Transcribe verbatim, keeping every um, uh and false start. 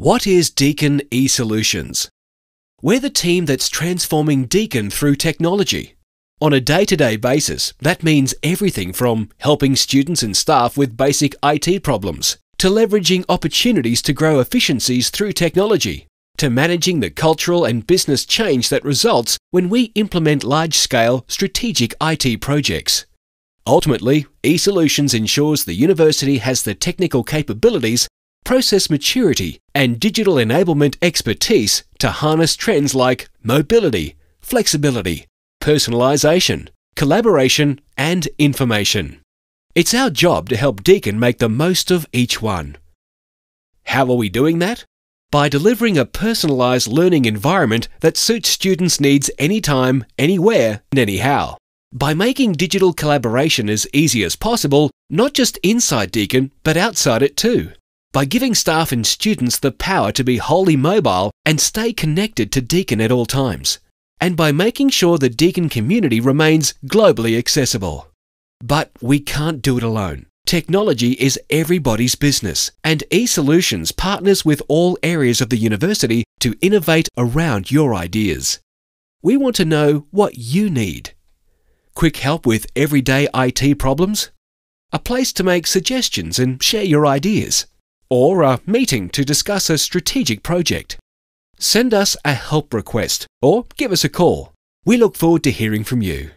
What is Deakin eSolutions? We're the team that's transforming Deakin through technology. On a day-to-day basis, that means everything from helping students and staff with basic I T problems, to leveraging opportunities to grow efficiencies through technology, to managing the cultural and business change that results when we implement large-scale strategic I T projects. Ultimately, eSolutions ensures the university has the technical capabilities, process maturity and digital enablement expertise to harness trends like mobility, flexibility, personalisation, collaboration and information. It's our job to help Deakin make the most of each one. How are we doing that? By delivering a personalised learning environment that suits students' needs anytime, anywhere and anyhow. By making digital collaboration as easy as possible, not just inside Deakin but outside it too. By giving staff and students the power to be wholly mobile and stay connected to Deakin at all times. And by making sure the Deakin community remains globally accessible. But we can't do it alone. Technology is everybody's business, and eSolutions partners with all areas of the university to innovate around your ideas. We want to know what you need. Quick help with everyday I T problems? A place to make suggestions and share your ideas? Or a meeting to discuss a strategic project? Send us a help request or give us a call. We look forward to hearing from you.